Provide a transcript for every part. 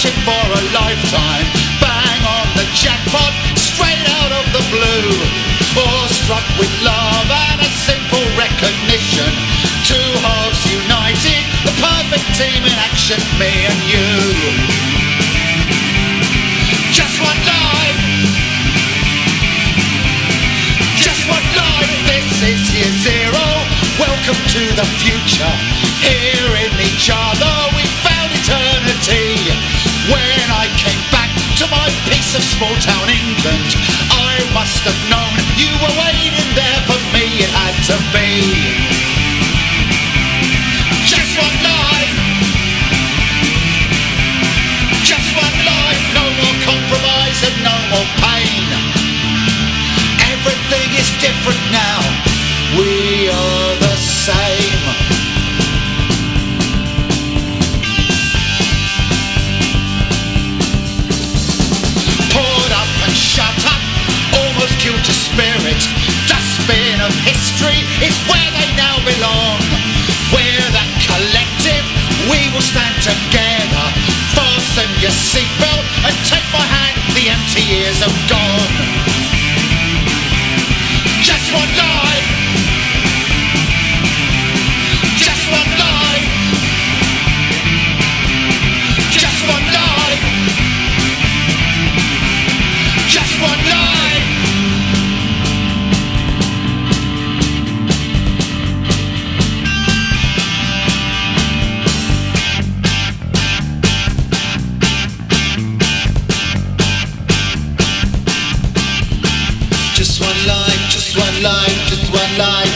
fishing for a lifetime. Bang on the jackpot, straight out of the blue. Awestruck with love and a simple recognition. Two halves united, a perfect team in action, me and you. Just one life. Just one life, this is year zero. Welcome to the future, here in each other we found eternity. When I came back to my piece of small town England, I must have known you were waiting there for me, it had to be. Just one life. Just one life, no more compromise and no more pain. Everything is different now, we are the same. Poured up and shut up, almost killed to spirit. Dustbin of history is where they now belong. We're that collective, we will stand together. Fasten your seatbelt and take my hand, the empty years have gone. Just one life. Just one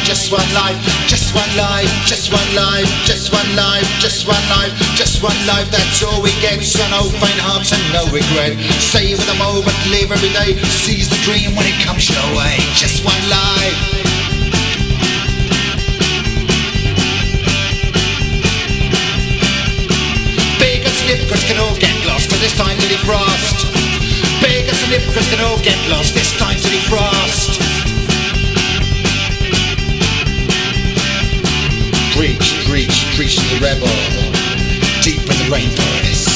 life, just one life, just one life, just one life, just one life, just one life, that's all we get. So no faint hearts and no regret. Savor the moment, live every day, seize the dream when it comes your way. Just one life. Bigots and hypocrites can all get lost, cause it's time to defrost. Bigots and hypocrites can all get lost, it's time to defrost. Preach, preach, preach to the rebel, deep in the rainforest.